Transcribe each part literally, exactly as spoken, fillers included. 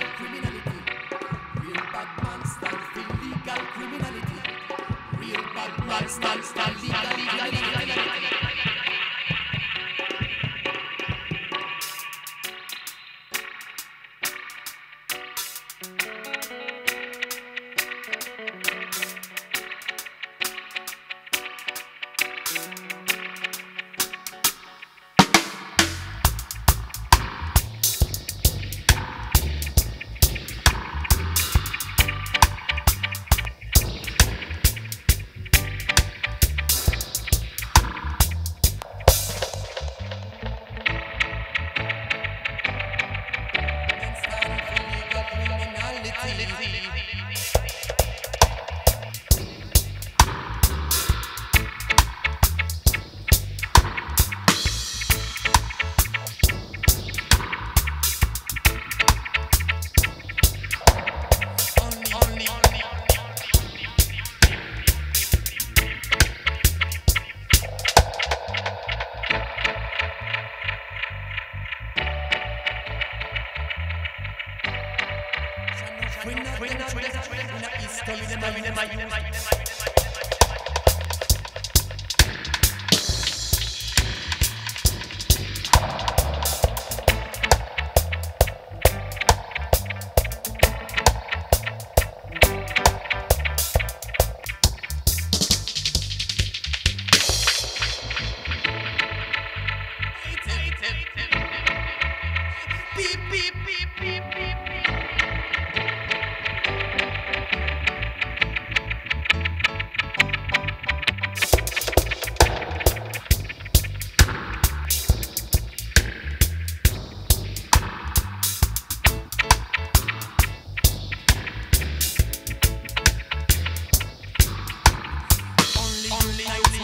legal criminality. Real bad man stands for legal criminality. Real bad man stands for legal criminality. We're not, we're not, we're not, we're not, we're not, we're not,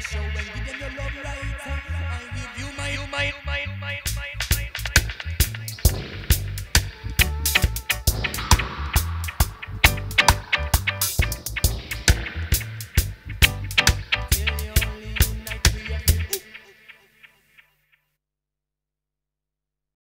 show and give them your love.